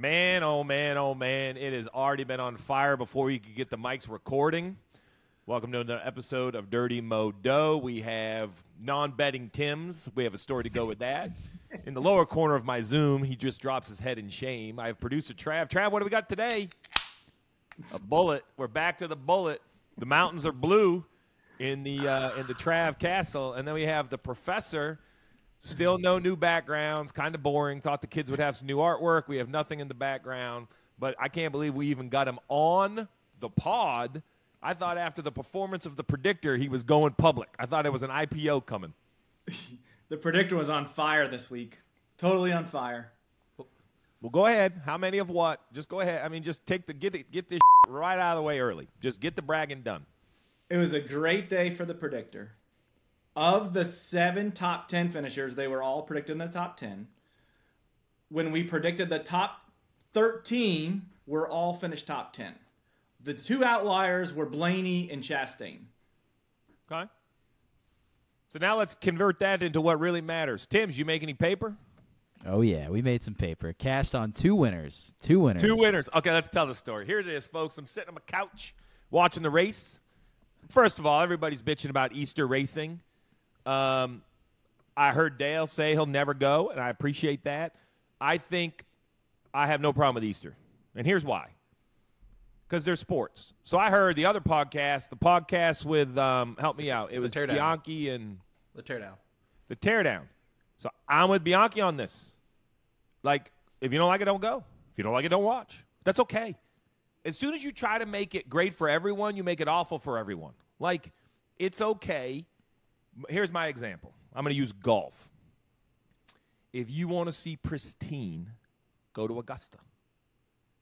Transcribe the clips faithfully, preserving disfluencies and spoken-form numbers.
Man, oh, man, oh, man, it has already been on fire before you could get the mics recording. Welcome to another episode of Dirty Mo Doe. We have non-betting Tims. We have a story to go with that. In the lower corner of my Zoom, he just drops his head in shame. I have producer Trav. Trav, what do we got today? A bullet. We're back to the bullet. The mountains are blue in the, uh, in the Trav Castle. And then we have the professor. Still no new backgrounds, kind of boring. Thought the kids would have some new artwork. We have nothing in the background, but I can't believe we even got him on the pod. I thought after the performance of The Predictor, he was going public. I thought it was an I P O coming. The Predictor was on fire this week. Totally on fire. Well, go ahead. How many of what? Just go ahead. I mean, just take the get it, get this shit right out of the way early. Just get the bragging done. It was a great day for The Predictor. Of the seven top ten finishers, they were all predicted in the top ten. When we predicted the top thirteen, were all finished top ten. The two outliers were Blaney and Chastain. Okay. So now let's convert that into what really matters. Tims, you make any paper? Oh, yeah. We made some paper. Cashed on two winners. Two winners. Two winners. Okay, let's tell the story. Here it is, folks. I'm sitting on my couch watching the race. First of all, everybody's bitching about Easter racing. Um, I heard Dale say he'll never go, and I appreciate that. I think I have no problem with Easter, and here's why. Because they're sports. So I heard the other podcast, the podcast with, um, help me out. It was Bianchi and The Teardown. The Teardown. So I'm with Bianchi on this. Like, if you don't like it, don't go. If you don't like it, don't watch. That's okay. As soon as you try to make it great for everyone, you make it awful for everyone. Like, it's okay. Here's my example. I'm going to use golf. If you want to see pristine, go to Augusta.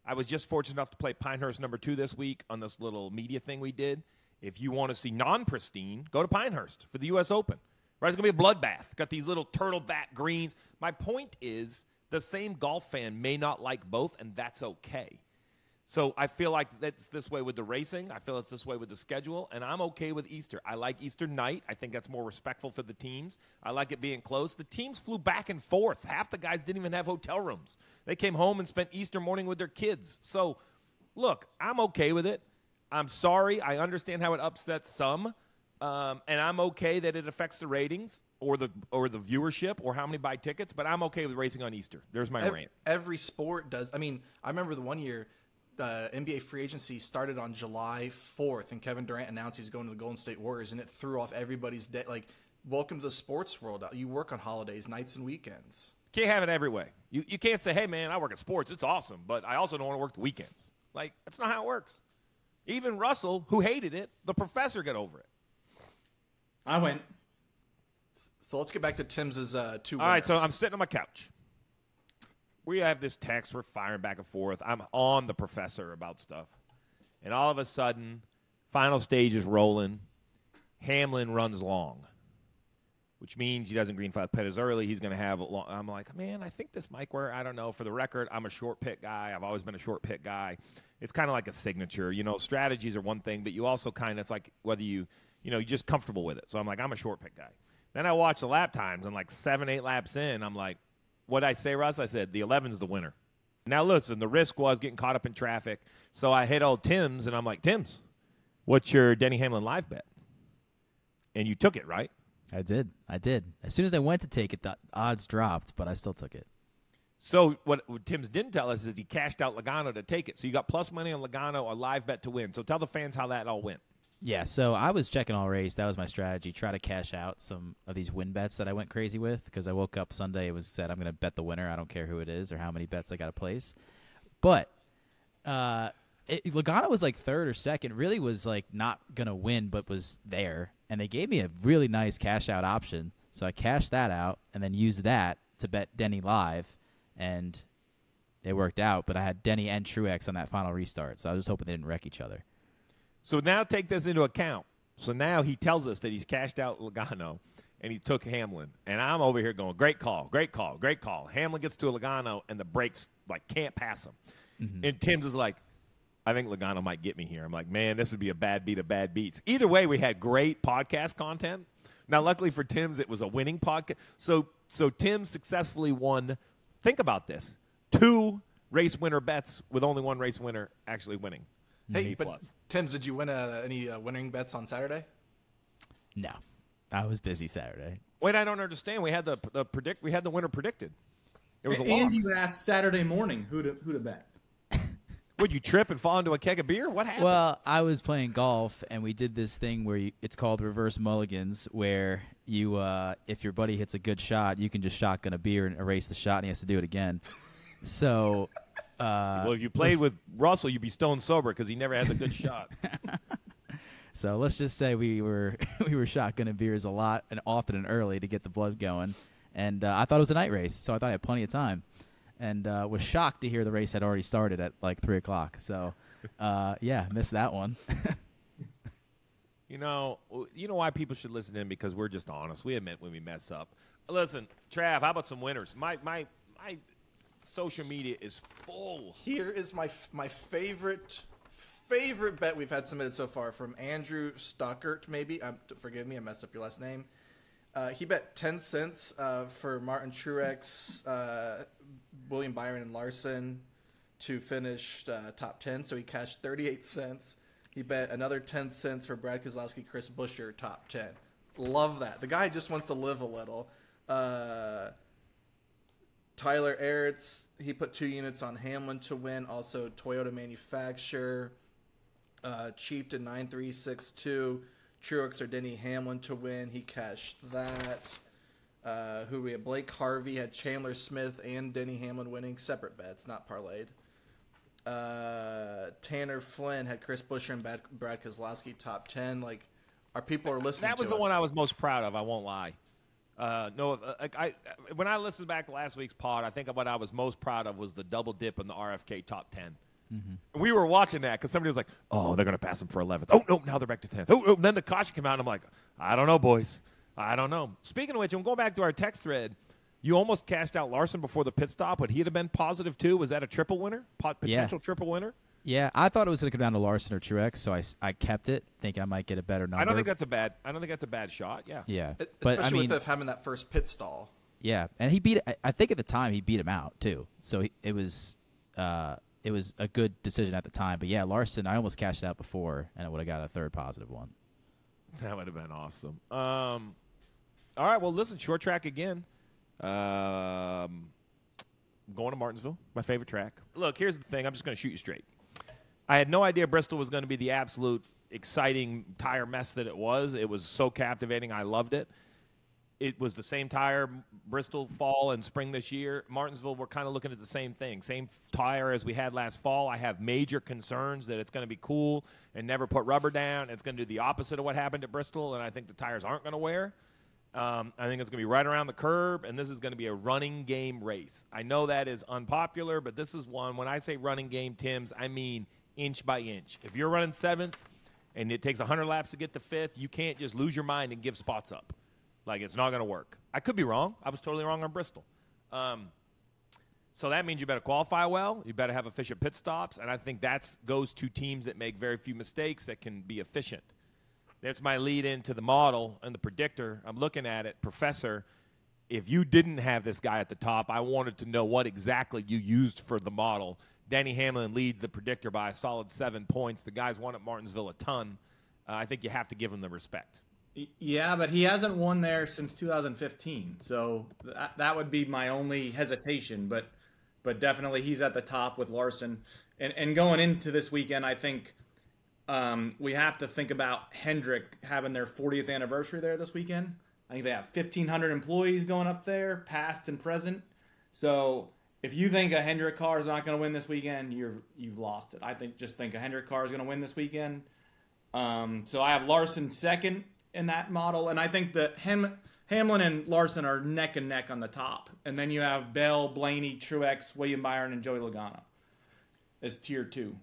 I was just fortunate enough to play Pinehurst number two this week on this little media thing we did. If you want to see non-pristine, go to Pinehurst for the U S Open. Right? It's going to be a bloodbath. Got these little turtle back greens. My point is the same golf fan may not like both, and that's okay. So I feel like that's this way with the racing. I feel it's this way with the schedule, and I'm okay with Easter. I like Easter night. I think that's more respectful for the teams. I like it being close. The teams flew back and forth. Half the guys didn't even have hotel rooms. They came home and spent Easter morning with their kids. So, look, I'm okay with it. I'm sorry. I understand how it upsets some, um, and I'm okay that it affects the ratings or the or the viewership or how many buy tickets, but I'm okay with racing on Easter. There's my every, rant. Every sport does. I mean, I remember the one year – Uh, N B A free agency started on July fourth, and Kevin Durant announced he's going to the Golden State Warriors, and it threw off everybody's day. Like, welcome to the sports world. You work on holidays, nights, and weekends. Can't have it every way. You you can't say, hey, man, I work at sports. It's awesome, but I also don't want to work the weekends. Like, that's not how it works. Even Russell, who hated it, the professor got over it. I went. So let's get back to Tim's uh, two winners. All right, so I'm sitting on my couch. We have this text. We're firing back and forth. I'm on the professor about stuff. And all of a sudden, final stage is rolling. Hamlin runs long, which means he doesn't green flag pit as early. He's going to have a long. I'm like, man, I think this might work. I don't know. For the record, I'm a short pit guy. I've always been a short pit guy. It's kind of like a signature. You know, strategies are one thing, but you also kind of, it's like whether you, you know, you're just comfortable with it. So I'm like, I'm a short pit guy. Then I watch the lap times, and like seven, eight laps in, I'm like, what did I say, Russ? I said, the eleven's the winner. Now, listen, the risk was getting caught up in traffic. So I hit old Tim's, and I'm like, Tim's, what's your Denny Hamlin live bet? And you took it, right? I did. I did. As soon as I went to take it, the odds dropped, but I still took it. So what Tim's didn't tell us is he cashed out Logano to take it. So you got plus money on Logano, a live bet to win. So tell the fans how that all went. Yeah, so I was checking all race. That was my strategy, try to cash out some of these win bets that I went crazy with because I woke up Sunday. It was said I'm going to bet the winner. I don't care who it is or how many bets I got to place. But uh, it, Logano was like third or second, really was like not going to win but was there. And they gave me a really nice cash out option. So I cashed that out and then used that to bet Denny live. And it worked out. But I had Denny and Truex on that final restart. So I was just hoping they didn't wreck each other. So now take this into account. So now he tells us that he's cashed out Logano, and he took Hamlin. And I'm over here going, great call, great call, great call. Hamlin gets to Logano, and the brakes, like, can't pass him. Mm-hmm. And Tim's is like, I think Logano might get me here. I'm like, man, this would be a bad beat of bad beats. Either way, we had great podcast content. Now, luckily for Tim's, it was a winning podcast. So, so Tim successfully won, think about this, two race winner bets with only one race winner actually winning. Hey, but plus. Tim's, did you win uh, any uh, winning bets on Saturday? No, I was busy Saturday. Wait, I don't understand. We had the, the predict. We had the winner predicted. There was a and lock. You asked Saturday morning who to who to bet. Would you trip and fall into a keg of beer? What happened? Well, I was playing golf, and we did this thing where you, it's called reverse mulligans, where you, uh, if your buddy hits a good shot, you can just shotgun a beer and erase the shot, and he has to do it again. So, uh, well, if you played with Russell, you'd be stone sober because he never has a good shot. So let's just say we were we were shotgunning beers a lot and often and early to get the blood going, and uh, I thought it was a night race, so I thought I had plenty of time, and uh, was shocked to hear the race had already started at like three o'clock. So, uh, yeah, missed that one. You know, you know why people should listen in, because we're just honest. We admit when we mess up. Listen, Trav, how about some winners? My my my. Social media is full. Here is my f my favorite favorite bet we've had submitted so far from Andrew Stockert. Maybe um, forgive me, I messed up your last name. Uh, he bet ten cents uh, for Martin Truex, uh, William Byron, and Larson to finish uh, top ten. So he cashed thirty eight cents. He bet another ten cents for Brad Keselowski, Chris Buescher, top ten. Love that. The guy just wants to live a little. Uh, Tyler Ertz, he put two units on Hamlin to win. Also, Toyota Manufacturer, uh, Chieftain nine three six two, Truex or Denny Hamlin to win. He cashed that. Uh, who we had? Blake Harvey had Chandler Smith and Denny Hamlin winning. Separate bets, not parlayed. Uh, Tanner Flynn had Chris Buescher and Brad, Brad Keselowski top ten. Like, our people are listening to us. That was the one I was most proud of, I won't lie. Uh, no, uh, I, when I listened back to last week's pod, I think what I was most proud of was the double dip in the R F K top ten. Mm-hmm. We were watching that because somebody was like, oh, they're going to pass them for eleventh. Oh, no, now they're back to tenth. Oh, oh, and then the caution came out, and I'm like, I don't know, boys. I don't know. Speaking of which, I'm going back to our text thread. You almost cashed out Larson before the pit stop. Would he have been positive, too? Was that a triple winner, pot potential yeah. triple winner? Yeah, I thought it was going to come down to Larson or Truex, so I, I kept it, thinking I might get a better number. I don't think that's a bad. I don't think that's a bad shot. Yeah. Yeah, it, but especially I mean, with having that first pit stall. Yeah, and he beat. I think at the time he beat him out too, so he, it was, uh, it was a good decision at the time. But yeah, Larson, I almost cashed out before, and I would have got a third positive one. That would have been awesome. Um, all right, well, listen, short track again. Um, going to Martinsville, my favorite track. Look, here's the thing. I'm just going to shoot you straight. I had no idea Bristol was going to be the absolute exciting tire mess that it was. It was so captivating. I loved it. It was the same tire, Bristol fall and spring this year. Martinsville, we're kind of looking at the same thing, same tire as we had last fall. I have major concerns that it's going to be cool and never put rubber down. It's going to do the opposite of what happened at Bristol, and I think the tires aren't going to wear. Um, I think it's going to be right around the curb, and this is going to be a running game race. I know that is unpopular, but this is one. When I say running game, Tim's, I mean – inch by inch. If you're running seventh and it takes one hundred laps to get to fifth, you can't just lose your mind and give spots up. Like, it's not going to work. I could be wrong. I was totally wrong on Bristol. Um, so that means you better qualify well. You better have efficient pit stops. And I think that goes to teams that make very few mistakes that can be efficient. That's my lead into the model and the predictor. I'm looking at it. Professor, if you didn't have this guy at the top, I wanted to know what exactly you used for the model. Denny Hamlin leads the predictor by a solid seven points. The guys won at Martinsville a ton. Uh, I think you have to give him the respect. Yeah, but he hasn't won there since two thousand fifteen. So th that would be my only hesitation. But but definitely he's at the top with Larson. And, and going into this weekend, I think um, we have to think about Hendrick having their fortieth anniversary there this weekend. I think they have fifteen hundred employees going up there, past and present. So... if you think a Hendrick car is not going to win this weekend, you're, you've lost it. I think just think a Hendrick car is going to win this weekend. Um, so I have Larson second in that model, and I think that Ham, Hamlin and Larson are neck and neck on the top. And then you have Bell, Blaney, Truex, William Byron, and Joey Logano as tier two.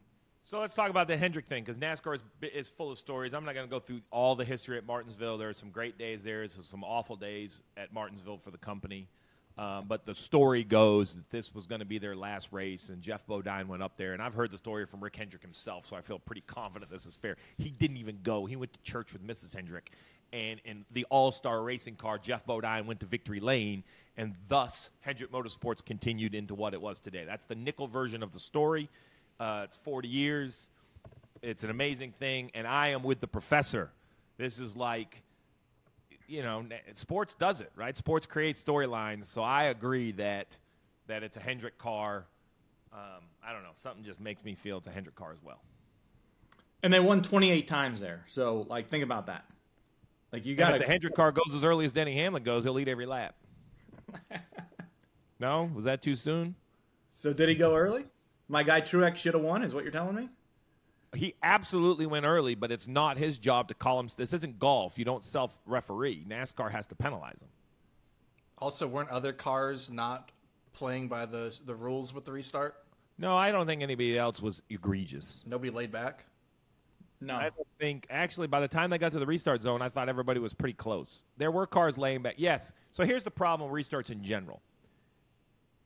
So let's talk about the Hendrick thing, because NASCAR is, is full of stories. I'm not going to go through all the history at Martinsville. There are some great days there. There's some awful days at Martinsville for the company. Uh, but the story goes that this was going to be their last race, and Jeff Bodine went up there. And I've heard the story from Rick Hendrick himself, so I feel pretty confident this is fair. He didn't even go. He went to church with Missus Hendrick. and in the all-star racing car, Jeff Bodine went to victory lane, and thus Hendrick Motorsports continued into what it was today. That's the nickel version of the story. Uh, it's forty years. It's an amazing thing, and I am with the professor. This is like, you know, sports does it, right? Sports creates storylines, so I agree that that it's a Hendrick car. Um, I don't know. Something just makes me feel it's a Hendrick car as well. And they won twenty-eight times there, so, like, think about that. Like, you got to. If the Hendrick car goes as early as Denny Hamlin goes, he'll lead every lap. No? Was that too soon? So did he go early? My guy Truex should have won is what you're telling me? He absolutely went early, but it's not his job to call him. This isn't golf. You don't self-referee. NASCAR has to penalize him. Also, weren't other cars not playing by the the rules with the restart? No, I don't think anybody else was egregious. Nobody laid back? No. I don't think, actually, by the time they got to the restart zone, I thought everybody was pretty close. There were cars laying back. Yes. So here's the problem with restarts in general.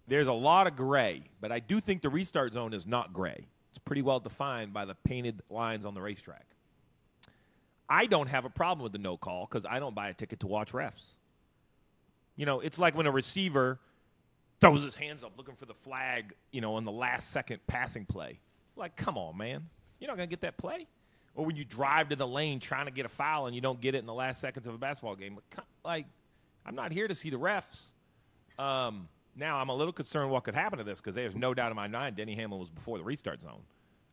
There's a lot of gray, but I do think the restart zone is not gray. Pretty well defined by the painted lines on the racetrack. I don't have a problem with the no call because I don't buy a ticket to watch refs. You know, it's like when a receiver throws his hands up looking for the flag, you know, on the last second passing play. Like, come on, man. You're not going to get that play. Or when you drive to the lane trying to get a foul and you don't get it in the last seconds of a basketball game. Like, I'm not here to see the refs. Um, Now, I'm a little concerned what could happen to this because there's no doubt in my mind Denny Hamlin was before the restart zone.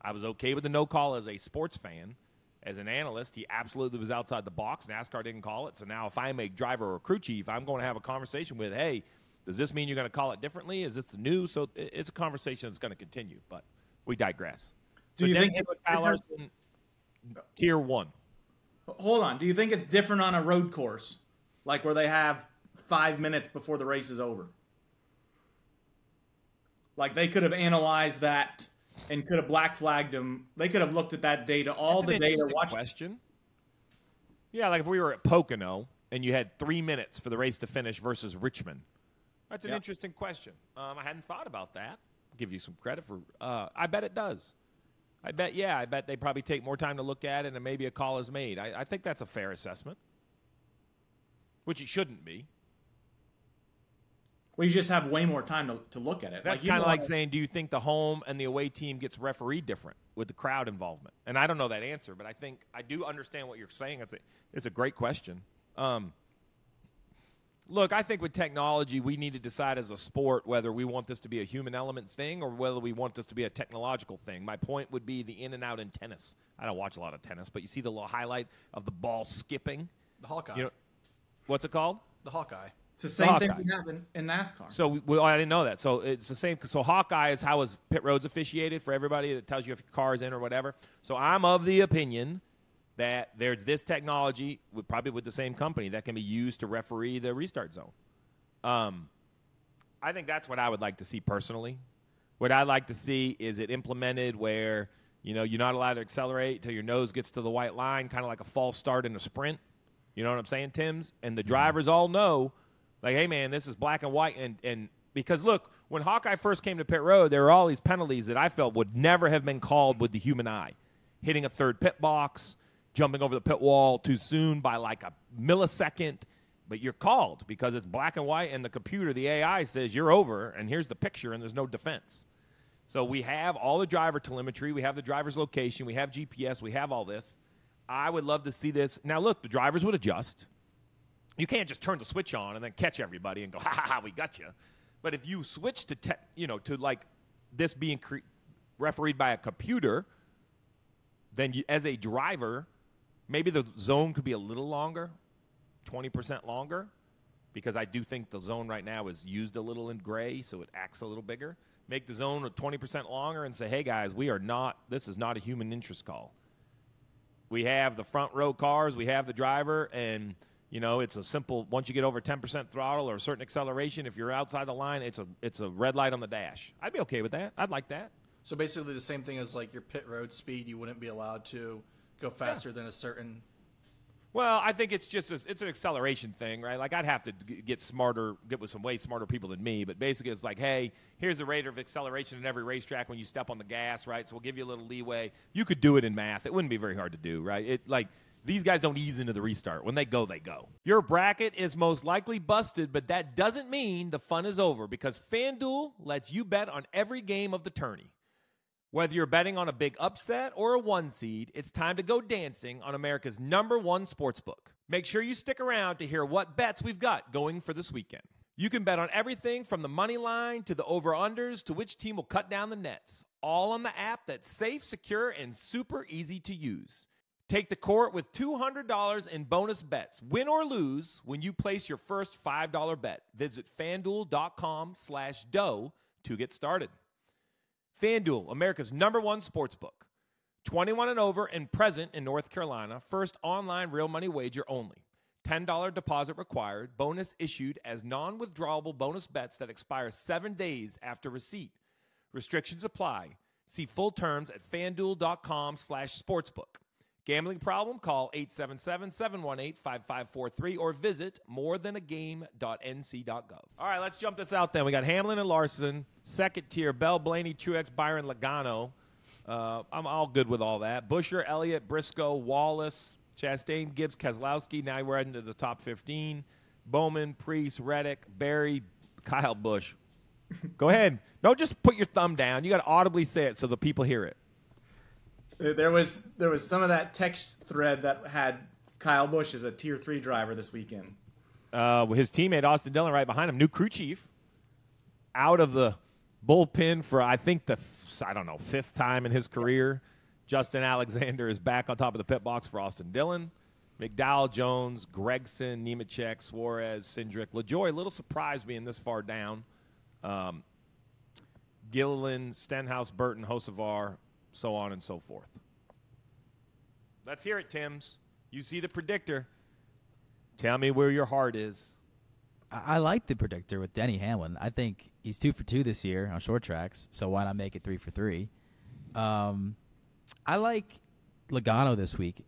I was okay with the no call as a sports fan. As an analyst, he absolutely was outside the box. NASCAR didn't call it. So now if I'm a driver or crew chief, I'm going to have a conversation with, hey, does this mean you're going to call it differently? Is this the new? So it's a conversation that's going to continue, but we digress. Do so you Denny think Hamlin, Kyle Larson, tier one? Hold on. Do you think it's different on a road course, like where they have five minutes before the race is over? Like, they could have analyzed that and could have black flagged him. They could have looked at that data, all the data. Watch question. Yeah, like if we were at Pocono and you had three minutes for the race to finish versus Richmond. That's an yep. interesting question. Um, I hadn't thought about that. I'll give you some credit for uh, – I bet it does. I bet, yeah, I bet they probably take more time to look at it and maybe a call is made. I, I think that's a fair assessment, which it shouldn't be. Well, you just have way more time to, to look at it. That's like, kind of like saying, do you think the home and the away team gets refereed different with the crowd involvement? And I don't know that answer, but I think I do understand what you're saying. It's a, it's a great question. Um, look, I think with technology, we need to decide as a sport whether we want this to be a human element thing or whether we want this to be a technological thing. My point would be the in and out in tennis. I don't watch a lot of tennis, but you see the little highlight of the ball skipping. The Hawkeye. You know, what's it called? The Hawkeye. It's the same Hawkeye. thing we have in, in NASCAR. So, we, well, I didn't know that. So, it's the same. So, Hawkeye is how is pit roads officiated for everybody. It tells you if your car is in or whatever. So, I'm of the opinion that there's this technology, with, probably with the same company, that can be used to referee the restart zone. Um, I think that's what I would like to see personally. What I'd like to see is it implemented where, you know, you're not allowed to accelerate until your nose gets to the white line, kind of like a false start in a sprint. You know what I'm saying, Tim's? And the drivers all know. Like, hey, man, this is black and white. And, and because, look, when Hawkeye first came to pit road, there were all these penalties that I felt would never have been called with the human eye. Hitting a third pit box, jumping over the pit wall too soon by like a millisecond. But you're called because it's black and white, and the computer, the A I, says you're over, and here's the picture, and there's no defense. So we have all the driver telemetry. We have the driver's location. We have G P S. We have all this. I would love to see this. Now, look, the drivers would adjust. You can't just turn the switch on and then catch everybody and go, ha, ha, ha, we got you. But if you switch to, te- you know, to like this being cre- refereed by a computer, then you, as a driver, maybe the zone could be a little longer, twenty percent longer, because I do think the zone right now is used a little in gray, so it acts a little bigger. Make the zone twenty percent longer and say, hey, guys, we are not, this is not a human interest call. We have the front row cars, we have the driver, and you know, it's a simple, once you get over ten percent throttle or a certain acceleration, if you're outside the line, it's a it's a red light on the dash. I'd be okay with that. I'd like that. So basically the same thing as, like, your pit road speed. You wouldn't be allowed to go faster yeah. than a certain. Well, I think it's just a, it's an acceleration thing, right? Like, I'd have to get smarter, get with some way smarter people than me. But basically it's like, hey, here's the rate of acceleration in every racetrack when you step on the gas, right? So we'll give you a little leeway. You could do it in math. It wouldn't be very hard to do, right? It like These guys don't ease into the restart. When they go, they go. Your bracket is most likely busted, but that doesn't mean the fun is over because FanDuel lets you bet on every game of the tourney. Whether you're betting on a big upset or a one seed, it's time to go dancing on America's number one sportsbook. Make sure you stick around to hear what bets we've got going for this weekend. You can bet on everything from the money line to the over-unders to which team will cut down the nets, all on the app that's safe, secure, and super easy to use. Take the court with two hundred dollars in bonus bets, win or lose, when you place your first five dollar bet. Visit FanDuel.com slash dough to get started. FanDuel, America's number one sportsbook. twenty-one and over and present in North Carolina. First online real money wager only. ten dollar deposit required. Bonus issued as non-withdrawable bonus bets that expire seven days after receipt. Restrictions apply. See full terms at FanDuel.com slash sportsbook. Gambling problem? Call eight seven seven, seven one eight, five five four three or visit more than a game dot n c dot gov. All right, let's jump this out then. We got Hamlin and Larson, second tier, Bell, Blaney, Truex, Byron, Logano. Uh, I'm all good with all that. Buescher, Elliott, Briscoe, Wallace, Chastain, Gibbs, Keselowski. Now we're heading to the top fifteen. Bowman, Priest, Reddick, Berry, Kyle Busch. Go ahead. No, just put your thumb down. You got to audibly say it so the people hear it. There was there was some of that text thread that had Kyle Busch as a tier three driver this weekend. Uh, his teammate Austin Dillon right behind him, new crew chief, out of the bullpen for I think the I don't know fifth time in his career. Justin Alexander is back on top of the pit box for Austin Dillon. McDowell, Jones, Gregson, Nemechek, Suarez, Cindric, LaJoie. A little surprised being this far down. Um, Gilliland, Stenhouse, Burton, Hocevar. So on and so forth. Let's hear it, Tim's. You see the predictor. Tell me where your heart is. I, I like the predictor with Denny Hamlin. I think he's two for two this year on short tracks, so why not make it three for three? Um, I like Logano this week.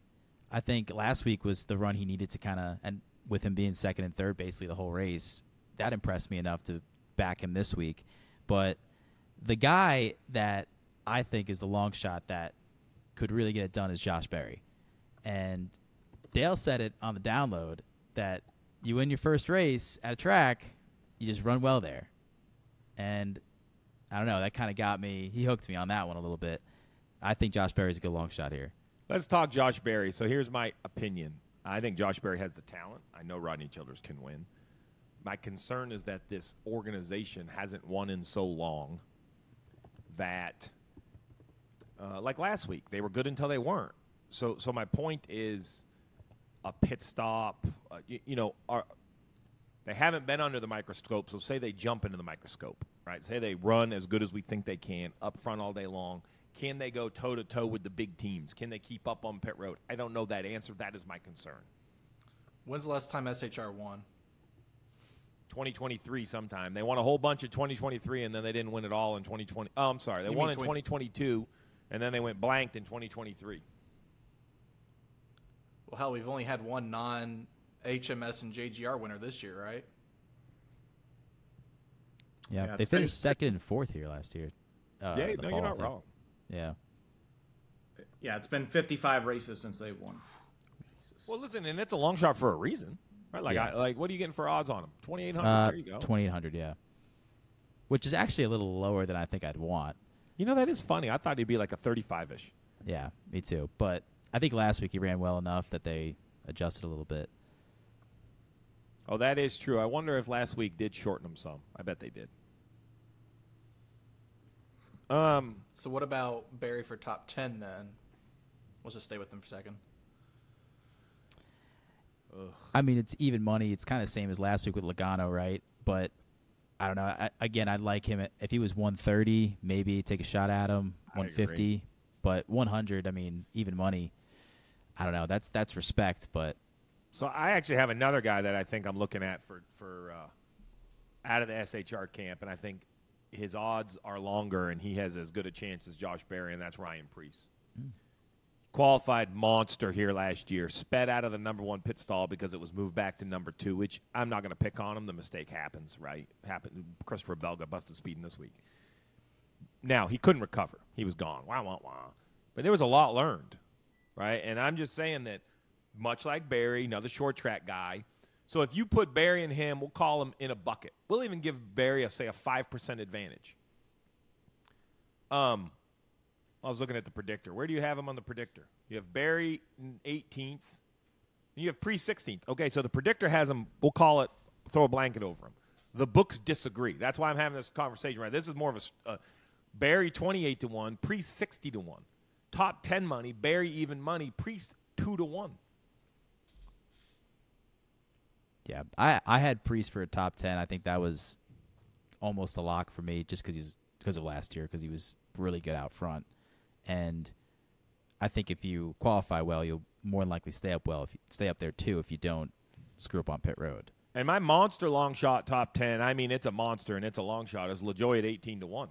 I think last week was the run he needed to kind of, and with him being second and third basically the whole race, that impressed me enough to back him this week. But the guy that I think is the long shot that could really get it done is Josh Berry. And Dale said it on the download that you win your first race at a track, you just run well there. And I don't know, that kind of got me. He hooked me on that one a little bit. I think Josh Berry's a good long shot here. Let's talk Josh Berry. So here's my opinion. I think Josh Berry has the talent. I know Rodney Childers can win. My concern is that this organization hasn't won in so long that – Uh, like last week, they were good until they weren't. So, so my point is, a pit stop. Uh, you, you know, are, they haven't been under the microscope. So, say they jump into the microscope, right? Say they run as good as we think they can up front all day long. Can they go toe to toe with the big teams? Can they keep up on pit road? I don't know that answer. That is my concern. When's the last time S H R won? twenty twenty-three sometime. They won a whole bunch of twenty twenty-three, and then they didn't win it all in twenty twenty. Oh, I'm sorry. They won in twenty twenty-two. And then they went blanked in twenty twenty-three. Well, hell, we've only had one non-H M S and J G R winner this year, right? Yeah, yeah they finished second and fourth here last year. Uh, yeah, no, fall, you're not wrong. Yeah. Yeah, it's been fifty-five races since they've won. Jesus. Well, listen, and it's a long shot for a reason, right? Like, yeah. I, like what are you getting for odds on them? twenty-eight hundred, uh, there you go. twenty-eight hundred, yeah. Which is actually a little lower than I think I'd want. You know, that is funny. I thought he'd be like a thirty-five-ish. Yeah, me too. But I think last week he ran well enough that they adjusted a little bit. Oh, that is true. I wonder if last week did shorten him some. I bet they did. Um. So what about Barry for top ten then? We'll just stay with him for a second. Ugh. I mean, it's even money. It's kind of the same as last week with Logano, right? But I don't know. I, again, I'd like him. At, if he was one thirty, maybe take a shot at him, one fifty. But one hundred, I mean, even money, I don't know. That's that's respect. But so I actually have another guy that I think I'm looking at for, for uh, out of the S H R camp, and I think his odds are longer, and he has as good a chance as Josh Berry, and that's Ryan Preece. Mm. Qualified monster here last year, sped out of the number one pit stall because it was moved back to number two, which I'm not going to pick on him. The mistake happens, right? Happened. Christopher Bell got busted speeding this week. Now, he couldn't recover. He was gone. Wah, wah, wah. But there was a lot learned, right? And I'm just saying that much like Berry, another short track guy. So if you put Berry and him, we'll call him in a bucket. We'll even give Berry, a, say, a five percent advantage. Um, I was looking at the predictor. Where do you have him on the predictor? You have Berry eighteenth. And you have pre-sixteenth. Okay, so the predictor has him, we'll call it, throw a blanket over him. The books disagree. That's why I'm having this conversation, right? This is more of a uh, Berry twenty-eight to one, pre-sixty to one. Top ten money, Berry even money, Priest two to one. Yeah, I, I had Priest for a top ten. I think that was almost a lock for me just 'cause he's, 'cause of last year, because he was really good out front. And I think if you qualify well, you'll more than likely stay up well. If you stay up there, too, if you don't screw up on pit road. And my monster long shot top ten, I mean, it's a monster and it's a long shot, is LaJoie at eighteen to one.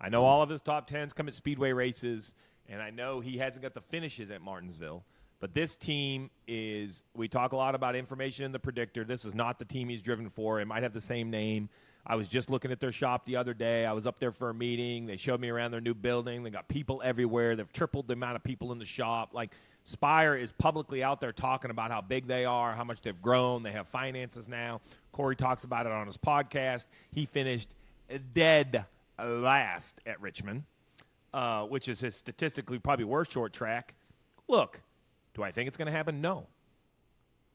I know all of his top tens come at speedway races, and I know he hasn't got the finishes at Martinsville. But this team is, we talk a lot about information in the predictor. This is not the team he's driven for. It might have the same name. I was just looking at their shop the other day. I was up there for a meeting. They showed me around their new building. They got people everywhere. They've tripled the amount of people in the shop. Like, Spire is publicly out there talking about how big they are, how much they've grown. They have finances now. Corey talks about it on his podcast. He finished dead last at Richmond, uh, which is his statistically probably worst short track. Look, do I think it's going to happen? No.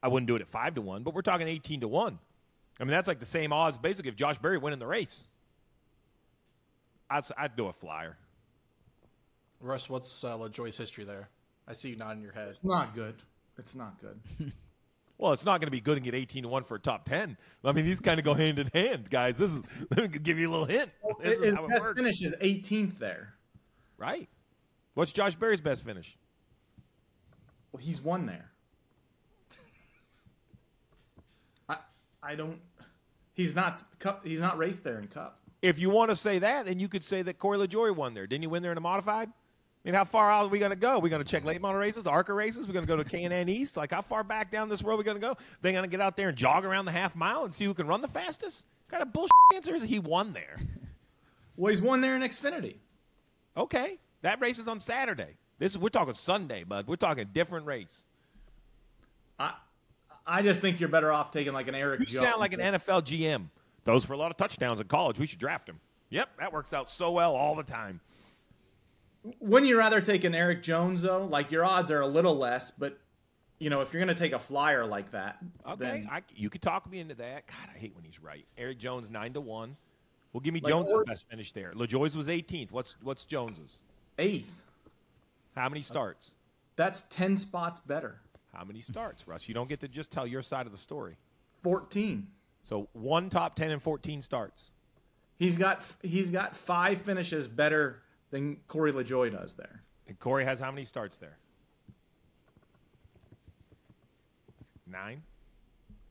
I wouldn't do it at five to one, but we're talking eighteen to one. I mean, that's like the same odds basically if Josh Berry winning the race. I'd, I'd do a flyer. Russ, what's uh, LaJoie's history there? I see you nodding your head. It's not good. It's not good. Well, it's not going to be good and get eighteen to one for a top ten. I mean, these kind of go hand in hand, guys. This is, let me give you a little hint. Well, his is best works. Finish is eighteenth there. Right. What's Josh Berry's best finish? Well, he's won there. I I don't. He's not cup. He's not raced there in Cup. If you want to say that, then you could say that Corey LaJoie won there. Didn't you win there in a modified? I mean, how far out are we going to go? We're going to check late model races, the ARCA races? We're going to go to K and N East? Like, how far back down this road are we going to go? They're going to get out there and jog around the half mile and see who can run the fastest? What kind of bullshit answer is he won there? Well, he's won there in Xfinity. Okay. That race is on Saturday. This is, we're talking Sunday, bud. We're talking different race. I I just think you're better off taking like an Eric Jones. You sound like an N F L G M. Throws for a lot of touchdowns in college. We should draft him. Yep, that works out so well all the time. Wouldn't you rather take an Eric Jones, though? Like, your odds are a little less, but, you know, if you're going to take a flyer like that. Okay, then... I, you could talk me into that. God, I hate when he's right. Eric Jones, nine to one. Well, give me like, Jones' or... best finish there. LaJoie's was eighteenth. What's what's Jones's? eighth. How many starts? That's ten spots better. How many starts, Russ? You don't get to just tell your side of the story. fourteen. So one top ten and fourteen starts. He's got he's got five finishes better than Corey LaJoie does there. And Corey has how many starts there? Nine?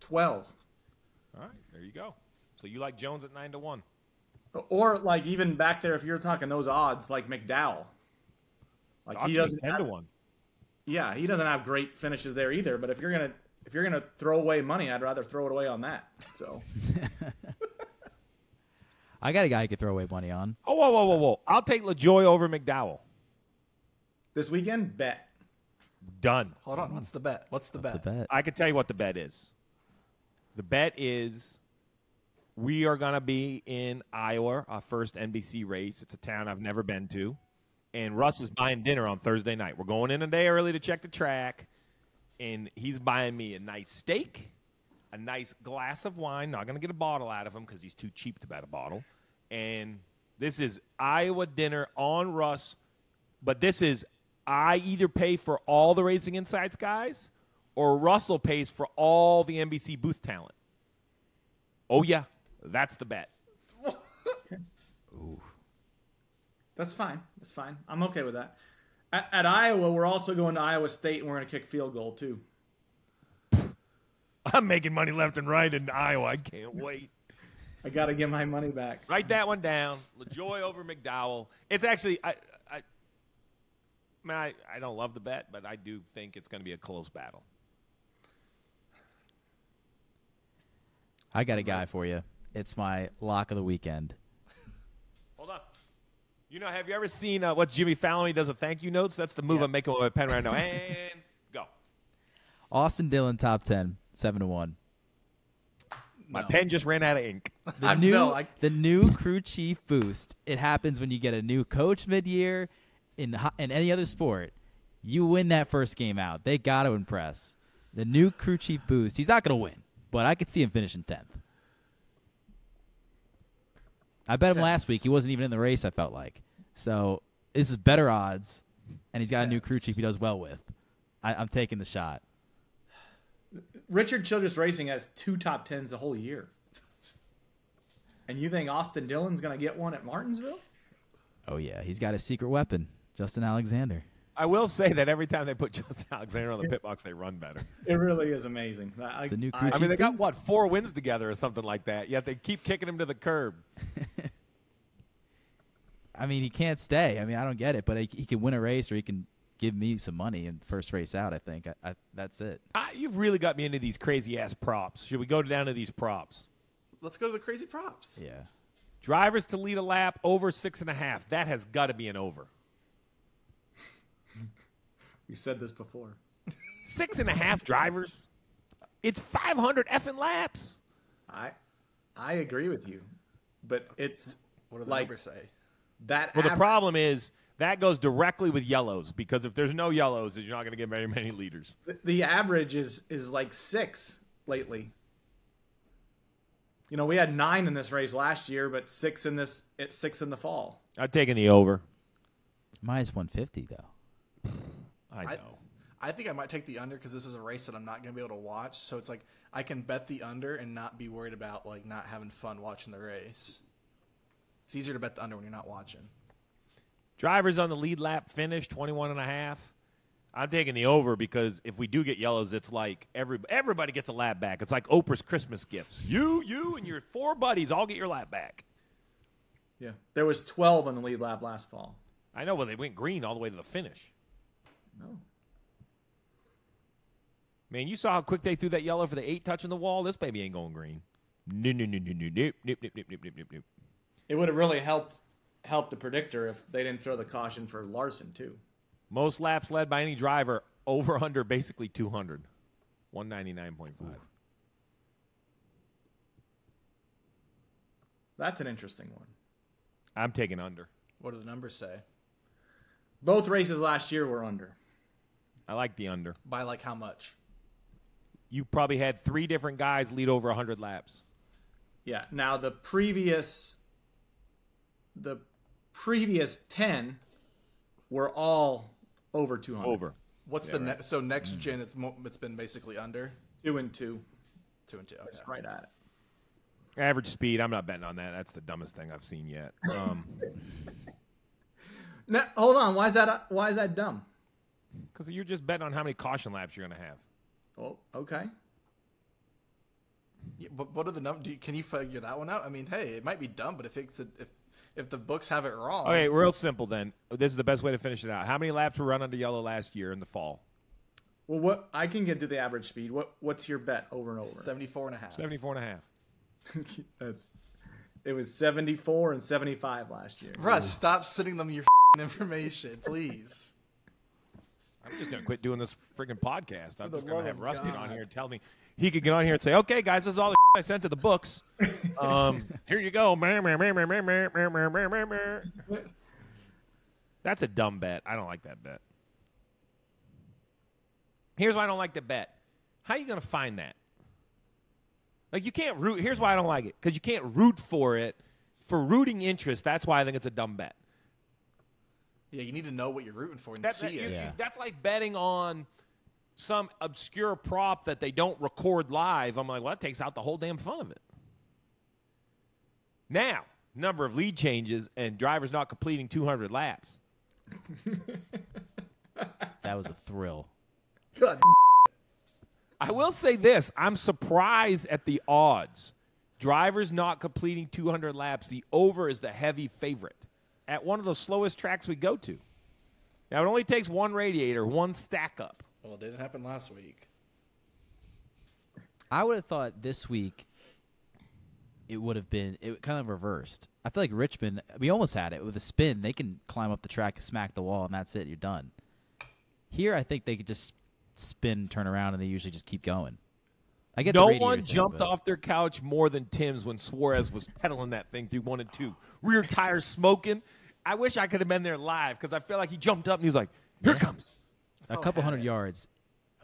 Twelve. All right, there you go. So you like Jones at nine to one. Or like even back there, if you're talking those odds, like McDowell. Like Doctor he doesn't ten have, to one. Yeah, he doesn't have great finishes there either, but if you're gonna if you're gonna throw away money, I'd rather throw it away on that. So I got a guy you could throw away money on. Oh, whoa, whoa, whoa, whoa. I'll take LaJoie over McDowell. This weekend? Bet. Done. Hold on. What's the bet? What's the, What's bet? the bet? I can tell you what the bet is. The bet is we are going to be in Iowa, our first N B C race. It's a town I've never been to. And Russ is buying dinner on Thursday night. We're going in a day early to check the track. And he's buying me a nice steak. A nice glass of wine. Not going to get a bottle out of him because he's too cheap to buy a bottle. And this is Iowa dinner on Russ. But this is I either pay for all the Racing Insights guys or Russell pays for all the N B C booth talent. Oh, yeah. That's the bet. Ooh. That's fine. That's fine. I'm okay with that. At, at Iowa, we're also going to Iowa State, and we're going to kick field goal, too. I'm making money left and right in Iowa. I can't wait. I got to get my money back. Write that one down. LaJoie over McDowell. It's actually I, I, I mean, I, I don't love the bet, but I do think it's going to be a close battle. I got a guy for you. It's my lock of the weekend. Hold on. You know, have you ever seen uh, what Jimmy Fallon does, a thank you notes? That's the move yeah. I'm making with my pen right now. And... Austin Dillon top ten, seven to one. My no. pen just ran out of ink. The I, new no, I... the new crew chief boost. It happens when you get a new coach mid-year in in any other sport. You win that first game out. They got to impress. The new crew chief boost. He's not going to win, but I could see him finishing tenth. I bet him yes. last week. He wasn't even in the race, I felt like. So this is better odds, and he's got yes. a new crew chief he does well with. I, I'm taking the shot. Richard Childress Racing has two top tens the whole year. And you think Austin Dillon's going to get one at Martinsville? Oh, yeah. He's got a secret weapon, Justin Alexander. I will say that every time they put Justin Alexander on the pit box, they run better. It really is amazing. I, it's a new I, I mean, they got, what, four wins together or something like that, yet they keep kicking him to the curb. I mean, he can't stay. I mean, I don't get it, but he, he can win a race or he can – give me some money and first race out, I think. I, I, that's it. I, you've really got me into these crazy-ass props. Should we go down to these props? Let's go to the crazy props. Yeah. Drivers to lead a lap over six and a half. That has got to be an over. We said this before. Six and a half drivers? It's five hundred effing laps. I I agree with you, but it's what do the like, numbers say? That well, the problem is that goes directly with yellows, because if there's no yellows, you're not going to get very many leaders. The average is is like six lately. You know, we had nine in this race last year, but six in this six in the fall. I've taken the over. Minus one fifty though. I know. I, I think I might take the under because this is a race that I'm not going to be able to watch. So it's like I can bet the under and not be worried about like not having fun watching the race. It's easier to bet the under when you're not watching. Drivers on the lead lap finish, twenty-one and a half. I'm taking the over because if we do get yellows, it's like every, everybody gets a lap back. It's like Oprah's Christmas gifts. You, you, and your four buddies all get your lap back. Yeah. There was twelve on the lead lap last fall. I know, but they went green all the way to the finish. No. Man, you saw how quick they threw that yellow for the eight touching the wall? This baby ain't going green. No, no, no, no, no, no, no, no, no, no, no, no. It would have really helped. Help the predictor if they didn't throw the caution for Larson, too. Most laps led by any driver, over under basically two hundred. one ninety-nine point five. That's an interesting one. I'm taking under. What do the numbers say? Both races last year were under. I like the under. By like how much? You probably had three different guys lead over one hundred laps. Yeah. Now, the previous... The previous ten were all over two hundred. Over. What's yeah, the right. ne so next mm. gen? It's mo it's been basically under two and two, two and two. Okay. It's right at it. Average speed. I'm not betting on that. That's the dumbest thing I've seen yet. Um, now, hold on. Why is that? Why is that dumb? Because you're just betting on how many caution laps you're going to have. Oh, okay. Yeah, but what are the numbers? Can you figure that one out? I mean, hey, it might be dumb, but if it's a, if If the books have it wrong. Okay, real simple then. This is the best way to finish it out. How many laps were run under yellow last year in the fall? Well, what I can get to the average speed. What What's your bet over and over? seventy-four and a half. seventy-four and a half. That's, it was seventy-four and seventy-five last year. Russ, stop sending them your information, please. I'm just going to quit doing this freaking podcast. I'm For just going to have Russ get on here and tell me. He could get on here and say, okay, guys, this is all the I sent to the books. Um, here you go. That's a dumb bet. I don't like that bet. Here's why I don't like the bet. How are you going to find that? Like, you can't root. Here's why I don't like it. Because you can't root for it. For rooting interest, that's why I think it's a dumb bet. Yeah, you need to know what you're rooting for and that, see that, it. You, yeah. you, that's like betting on some obscure prop that they don't record live. I'm like, well, that takes out the whole damn fun of it. Now, number of lead changes and drivers not completing two hundred laps. That was a thrill. God. I will say this. I'm surprised at the odds. Drivers not completing two hundred laps. The over is the heavy favorite at one of the slowest tracks we go to. Now, it only takes one radiator, one stack up. Well, it didn't happen last week. I would have thought this week it would have been it kind of reversed. I feel like Richmond, we almost had it. With a spin, they can climb up the track, smack the wall, and that's it. You're done. Here, I think they could just spin, turn around, and they usually just keep going. I get no the one thing, jumped but. off their couch more than Tim's when Suarez was pedaling that thing through one and two. Rear tires smoking. I wish I could have been there live because I felt like he jumped up and he was like, here yeah. it comes. A oh, couple hundred man. yards,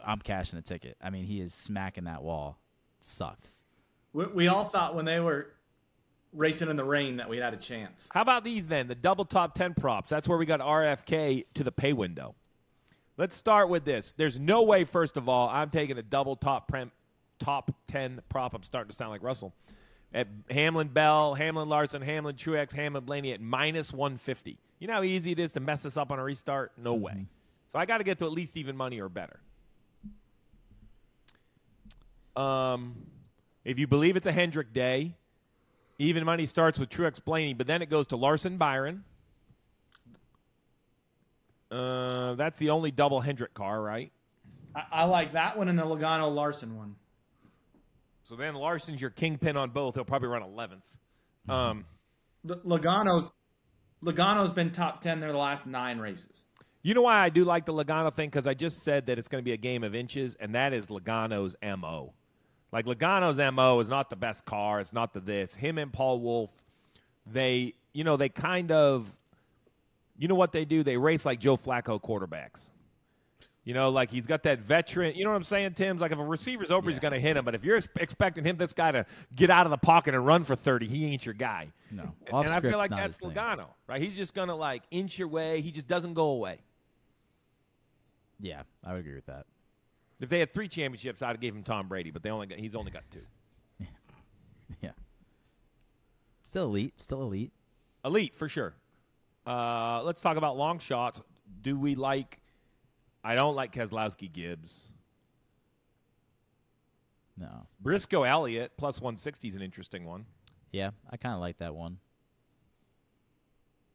I'm cashing a ticket. I mean, he is smacking that wall. It sucked. We, we all thought when they were racing in the rain that we had a chance. How about these then, the double top ten props? That's where we got R F K to the pay window. Let's start with this. There's no way, first of all, I'm taking a double top prem. Top ten prop. I'm starting to sound like Russell. At Hamlin Bell, Hamlin Larson, Hamlin Truex, Hamlin Blaney at minus one fifty. You know how easy it is to mess this up on a restart? No way. Mm-hmm. So I got to get to at least even money or better. Um, if you believe it's a Hendrick day, even money starts with Truex Blaney, but then it goes to Larson Byron. Uh, that's the only double Hendrick car, right? I, I like that one and the Logano Larson one. So then Larson's your kingpin on both. He'll probably run eleventh. Um, Logano's, Logano's been top ten their last nine races. You know why I do like the Logano thing? Because I just said that it's going to be a game of inches, and that is Logano's M O. Like, Logano's M O is not the best car. It's not the this. Him and Paul Wolf, they, you know, they kind of, you know what they do? They race like Joe Flacco quarterbacks. You know, like he's got that veteran. You know what I'm saying, Tim's? Like if a receiver's open, yeah. he's going to hit him. But if you're expecting him, this guy to get out of the pocket and run for thirty, he ain't your guy. No. Off and I feel like that's Logano, right? He's just going to like inch your way. He just doesn't go away. Yeah, I would agree with that. If they had three championships, I'd have gave him Tom Brady, but they only got, he's only got two. yeah. yeah. Still elite. Still elite. Elite, for sure. Uh, let's talk about long shots. Do we like... I don't like Keselowski Gibbs. No. Briscoe Elliott, plus one sixty is an interesting one. Yeah, I kind of like that one.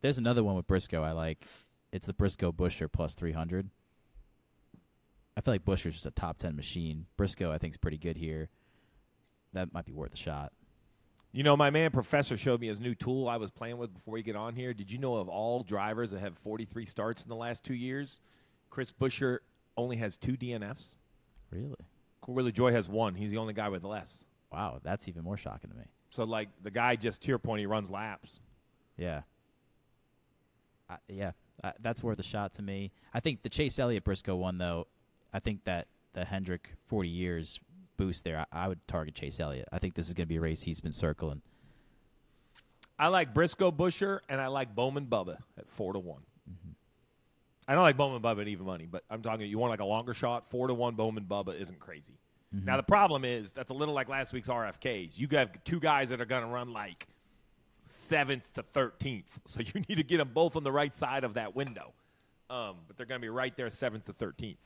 There's another one with Briscoe I like. It's the Briscoe Buescher plus three hundred. I feel like Buescher's just a top ten machine. Briscoe, I think, is pretty good here. That might be worth a shot. You know, my man Professor showed me his new tool I was playing with before you get on here. Did you know of all drivers that have forty-three starts in the last two years? Chris Buescher only has two DNFs. Really? LaJoie has one. He's the only guy with less. Wow, that's even more shocking to me. So, like, the guy just, to your point, he runs laps. Yeah. I, yeah, I, that's worth a shot to me. I think the Chase Elliott Briscoe one, though, I think that the Hendrick forty years boost there, I, I would target Chase Elliott. I think this is going to be a race he's been circling. I like Briscoe Buescher, and I like Bowman Bubba at four to one. Mm-hmm. I don't like Bowman Bubba at even money, but I'm talking you want like a longer shot, four to one Bowman Bubba isn't crazy. Mm-hmm. Now the problem is that's a little like last week's R F Ks. You got two guys that are gonna run like seventh to thirteenth. So you need to get them both on the right side of that window. Um, but they're gonna be right there seventh to thirteenth.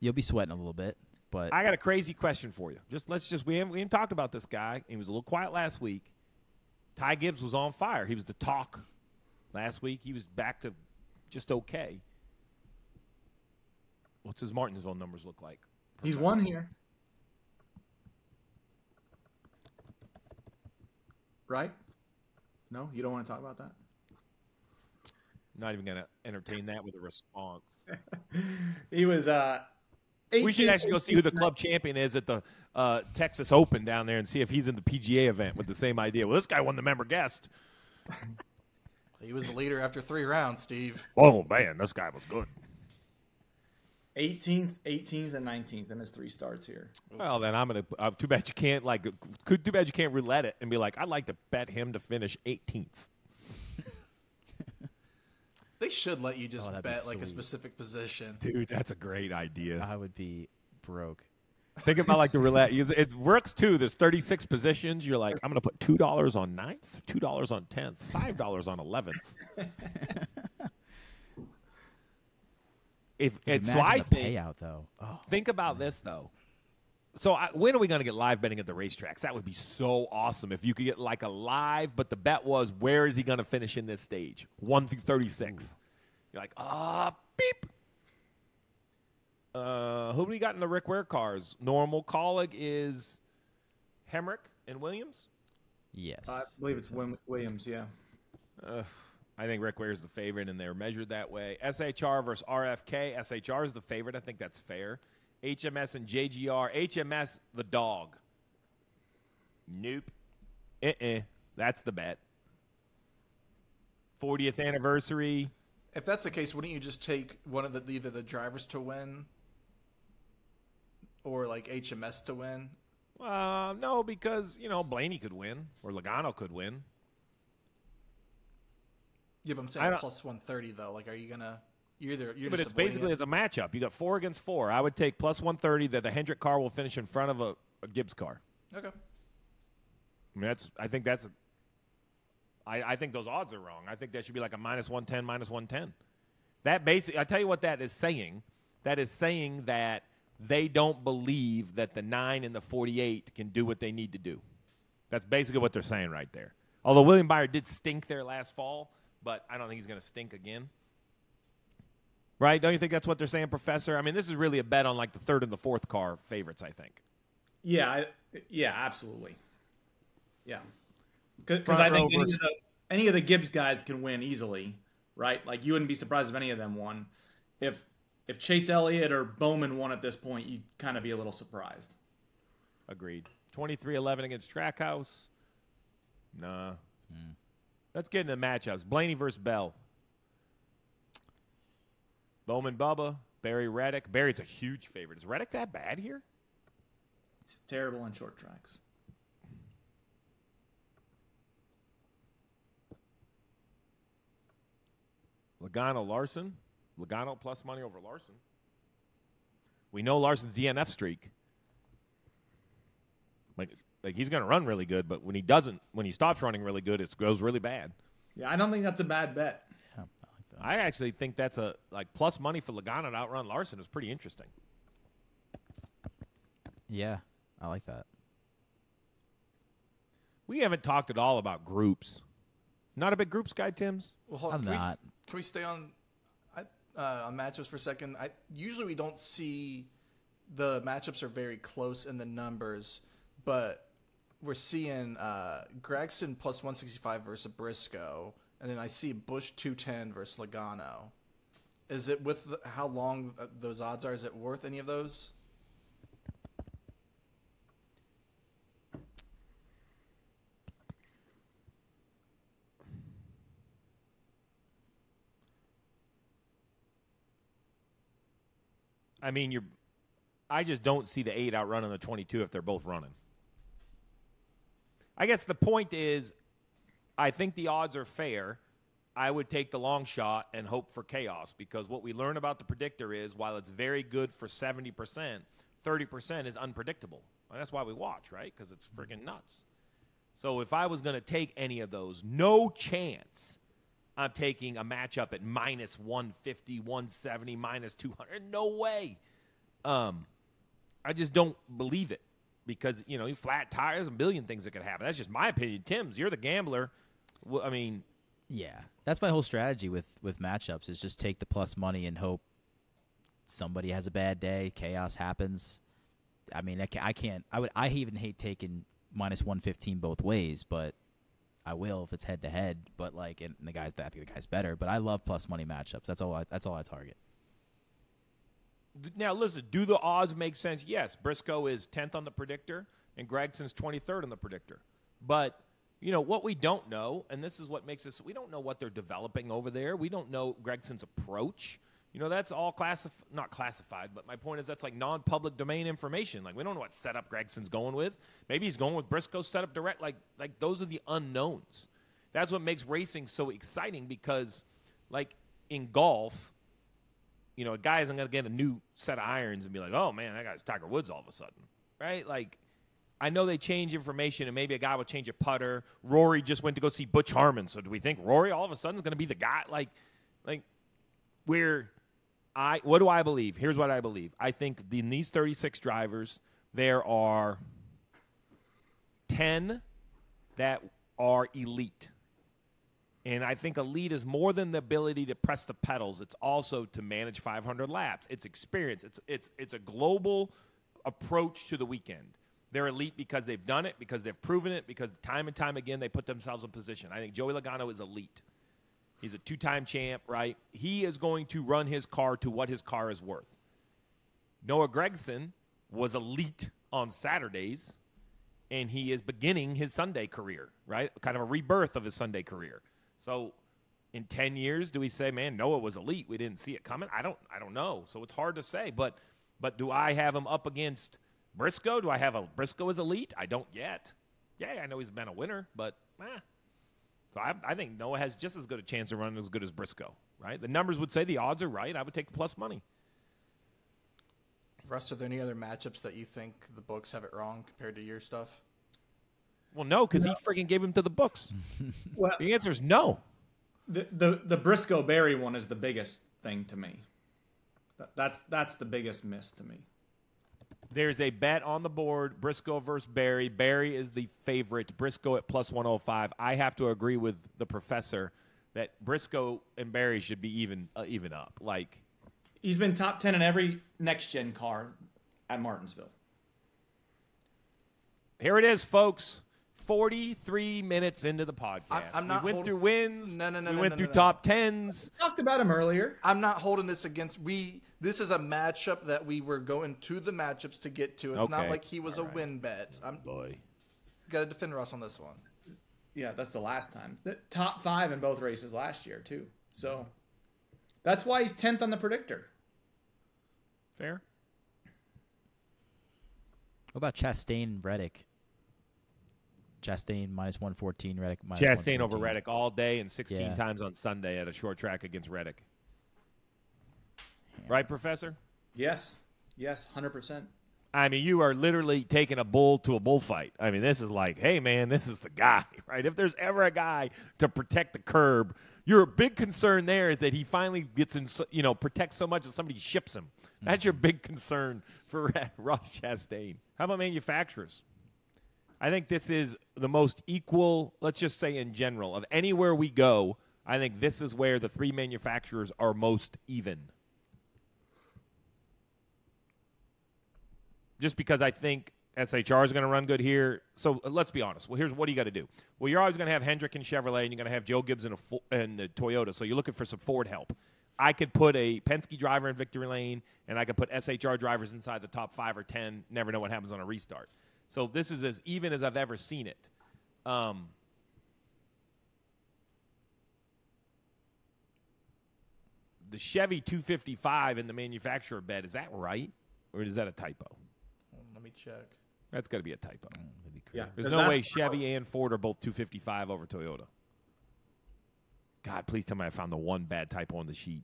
You'll be sweating a little bit, but I got a crazy question for you. Just let's just we haven't we haven't talked about this guy. He was a little quiet last week. Ty Gibbs was on fire. He was the talk last week. He was back to just okay. What's his Martinsville numbers look like? He's won here. Right? No? You don't want to talk about that? I'm not even going to entertain that with a response. He was... Uh, we should actually go see who the club champion is at the uh, Texas Open down there and see if he's in the P G A event with the same idea. Well, this guy won the member guest. He was the leader after three rounds, Steve. Oh, man, this guy was good. eighteenth, eighteenth, and nineteenth in his three starts here. Well, then I'm going to uh, – too bad you can't, like – too bad you can't roulette it and be like, I'd like to bet him to finish eighteenth. They should let you just oh, bet, like, a specific position. Dude, that's a great idea. I would be broke. Think about, like, the roulette. It works, too. There's thirty-six positions. You're like, I'm going to put two dollars on ninth, two dollars on tenth, five dollars on eleventh. if it's so I think, payout, though. Oh, think about man. this, though. So I, when are we going to get live betting at the racetracks? That would be so awesome if you could get, like, a live, but the bet was, where is he going to finish in this stage? one through thirty-six. You're like, ah, oh, beep. Uh, who do we got in the Rick Ware cars? Normal colleague is Hemrick and Williams? Yes. I believe it's Williams, yeah. Uh, I think Rick Ware's the favorite, and they're measured that way. S H R versus R F K. S H R is the favorite. I think that's fair. H M S and J G R. H M S, the dog. Nope. Uh-uh. That's the bet. fortieth anniversary. If that's the case, wouldn't you just take one of the either the drivers to win or like H M S to win? Uh, no, because, you know, Blaney could win or Logano could win. Yeah, but I'm saying plus one thirty, though. Like, are you going to – you're either – But it's basically it's a matchup. You got four against four. I would take plus one thirty that the Hendrick car will finish in front of a, a Gibbs car. Okay. I mean, that's – I think that's – I think those odds are wrong. I think that should be like a minus one ten, minus one ten. That basically – I tell you what that is saying. That is saying that they don't believe that the nine and the forty-eight can do what they need to do. That's basically what they're saying right there. Although William Byron did stink there last fall. But I don't think he's going to stink again. Right? Don't you think that's what they're saying, Professor? I mean, this is really a bet on, like, the third and the fourth car favorites, I think. Yeah, I, yeah, absolutely. Yeah. Because I think any of, the, any of the Gibbs guys can win easily, right? Like, you wouldn't be surprised if any of them won. If, if Chase Elliott or Bowman won at this point, you'd kind of be a little surprised. Agreed. twenty-three eleven against Trackhouse. Nah. Hmm. Let's get into the matchups. Blaney versus Bell. Bowman, Bubba, Barry, Reddick. Barry's a huge favorite. Is Reddick that bad here? It's terrible on short tracks. Logano, Larson. Logano plus money over Larson. We know Larson's D N F streak. Like... Like, he's going to run really good, but when he doesn't, when he stops running really good, it goes really bad. Yeah, I don't think that's a bad bet. Yeah, I, like I actually think that's a, like, plus money for Logano to outrun Larson is pretty interesting. Yeah, I like that. We haven't talked at all about groups. Not a big groups guy, Tim's? Well, hold on. I'm can not. We, can we stay on, uh, on matchups for a second? I, usually we don't see the matchups are very close in the numbers, but we're seeing uh, Gregson plus one sixty-five versus Briscoe, and then I see Busch two ten versus Logano. Is it with the, how long those odds are? Is it worth any of those? I mean, you're. I just don't see the eight outrunning the twenty-two if they're both running. I guess the point is, I think the odds are fair. I would take the long shot and hope for chaos because what we learn about the predictor is while it's very good for seventy percent, thirty percent is unpredictable. And that's why we watch, right? Because it's freaking nuts. So if I was going to take any of those, no chance I'm taking a matchup at minus one fifty, one seventy, minus two hundred. No way. Um, I just don't believe it. Because, you know, you flat tires, a billion things that could happen. That's just my opinion. Tim's, you're the gambler. Well, I mean. Yeah. That's my whole strategy with, with matchups is just take the plus money and hope somebody has a bad day, chaos happens. I mean, I can't. I, can't, I, would, I even hate taking minus one fifteen both ways, but I will if it's head-to-head. -head. But, like, and the guy's, I think the guy's better. But I love plus money matchups. That's all I, that's all I target. Now, listen, do the odds make sense? Yes, Briscoe is tenth on the predictor, and Gregson's twenty-third on the predictor. But, you know, what we don't know, and this is what makes us, we don't know what they're developing over there. We don't know Gregson's approach. You know, that's all classified, not classified, but my point is that's like non-public domain information. Like, we don't know what setup Gregson's going with. Maybe he's going with Briscoe's setup direct. Like, like those are the unknowns. That's what makes racing so exciting because, like, in golf, you know, a guy isn't going to get a new set of irons and be like, oh, man, that guy's Tiger Woods all of a sudden, right? Like, I know they change information, and maybe a guy will change a putter. Rory just went to go see Butch Harmon, so do we think Rory all of a sudden is going to be the guy? Like, like where I – what do I believe? Here's what I believe. I think in these thirty-six drivers, there are ten that are elite. And I think elite is more than the ability to press the pedals. It's also to manage five hundred laps. It's experience. It's, it's, it's a global approach to the weekend. They're elite because they've done it, because they've proven it, because time and time again they put themselves in position. I think Joey Logano is elite. He's a two-time champ, right? He is going to run his car to what his car is worth. Noah Gragson was elite on Saturdays, and he is beginning his Sunday career, right? Kind of a rebirth of his Sunday career. So in ten years, do we say, man, Noah was elite, we didn't see it coming? I don't I don't know. So it's hard to say. But but do I have him up against Briscoe? Do I have a Briscoe as elite? I don't yet. Yeah, I know he's been a winner, but eh. So I, I think Noah has just as good a chance of running as good as Briscoe, right? The numbers would say the odds are right. I would take the plus money. Russ, are there any other matchups that you think the books have it wrong compared to your stuff? Well, no, because no. he freaking gave him to the books. Well, the answer is no. The the, the Briscoe-Berry one is the biggest thing to me. That's, that's the biggest miss to me. There's a bet on the board, Briscoe versus Berry. Berry is the favorite, Briscoe at plus one oh five. I have to agree with the professor that Briscoe and Berry should be even uh, even up. Like, he's been top ten in every next-gen car at Martinsville. Here it is, folks. forty-three minutes into the podcast. I, I'm not we went hold- through wins. No, no, no, We no, went no, through no, no. top tens. We talked about them earlier. I'm not holding this against we. This is a matchup that we were going to the matchups to get to. It's okay. Not like he was All a right. win bet. I'm boy. Got to defend Russ on this one. Yeah, that's the last time. The top five in both races last year too. So that's why he's tenth on the predictor. Fair. What about Chastain and Reddick? Chastain minus one fourteen. Reddick minus Chastain over Reddick all day and sixteen yeah. times on Sunday at a short track against Reddick. Right, Professor? Yes. Yes, one hundred percent. I mean, you are literally taking a bull to a bullfight. I mean, this is like, hey, man, this is the guy, right? If there's ever a guy to protect the curb, your big concern there is that he finally gets in, you know, protects so much that somebody ships him. That's mm-hmm. your big concern for Ross Chastain. How about manufacturers? I think this is the most equal, let's just say in general, of anywhere we go, I think this is where the three manufacturers are most even. Just because I think S H R is going to run good here. So let's be honest. Well, here's what you got to do. Well, you're always going to have Hendrick and Chevrolet, and you're going to have Joe Gibbs and a, and a Toyota. So you're looking for some Ford help. I could put a Penske driver in victory lane, and I could put S H R drivers inside the top five or ten. Never know what happens on a restart. So this is as even as I've ever seen it. Um, the Chevy two fifty-five in the manufacturer bet, is that right? Or is that a typo? Let me check. That's got to be a typo. Mm, yeah. There's no way Chevy and Ford are both two fifty-five over Toyota. God, please tell me I found the one bad typo on the sheet.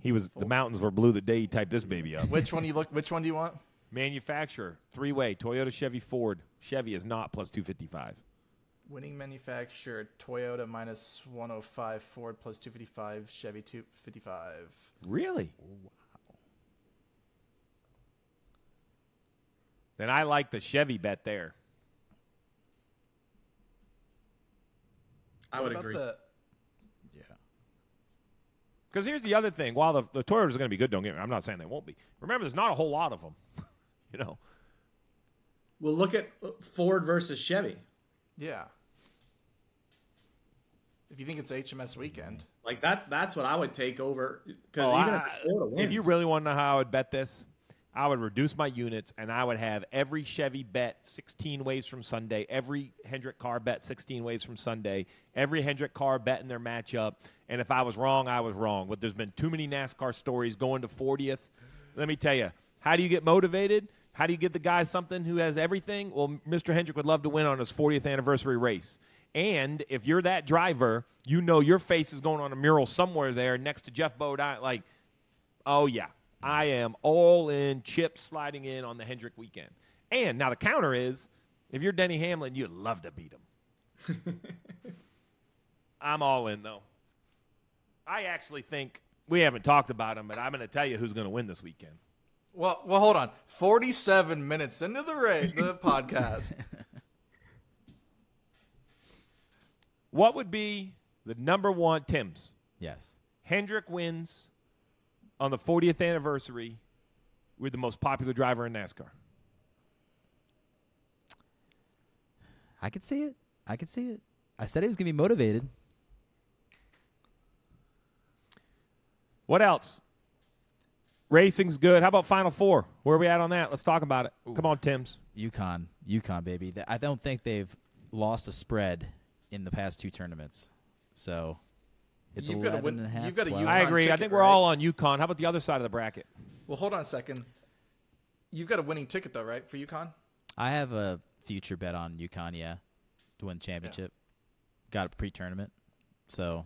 He was the mountains were blue the day he typed this baby up. Which one do you look? Which one do you want? Manufacturer three-way Toyota, Chevy, Ford. Chevy is not plus two fifty-five. Winning manufacturer, Toyota minus one oh five, Ford plus two fifty-five, Chevy two fifty-five. Really? Wow. Then I like the Chevy bet there. I what would agree. The... Yeah. Because here's the other thing. While the, the Toyotas are going to be good, don't get me. I'm not saying they won't be. Remember, there's not a whole lot of them. You know. Well, look at Ford versus Chevy. Yeah. If you think it's H M S weekend. Like, that, that's what I would take over. Because oh, even I, if, wins. If you really want to know how I would bet this, I would reduce my units, and I would have every Chevy bet sixteen ways from Sunday, every Hendrick car bet sixteen ways from Sunday, every Hendrick car bet in their matchup. And if I was wrong, I was wrong. But there's been too many NASCAR stories going to fortieth. Let me tell you, how do you get motivated? How do you give the guy something who has everything? Well, Mister Hendrick would love to win on his fortieth anniversary race. And if you're that driver, you know your face is going on a mural somewhere there next to Jeff Bodine. Like, oh, yeah, I am all in, chips sliding in on the Hendrick weekend. And now the counter is, if you're Denny Hamlin, you'd love to beat him. I'm all in, though. I actually think we haven't talked about him, but I'm going to tell you who's going to win this weekend. Well, well, hold on. forty-seven minutes into the race, the podcast. What would be the number one? Tim's. Yes. Hendrick wins on the fortieth anniversary with the most popular driver in NASCAR. I could see it. I could see it. I said he was going to be motivated. What else? Racing's good. How about Final Four? Where are we at on that? Let's talk about it. Ooh. Come on, Timbs. UConn. UConn, baby. I don't think they've lost a spread in the past two tournaments. So it's you've eleven got win, and a half. You've got a UConn I agree. Ticket, I think we're right? all on UConn. How about the other side of the bracket? Well, hold on a second. You've got a winning ticket, though, right, for UConn? I have a future bet on UConn, yeah, to win the championship. Yeah. Got a pre-tournament, so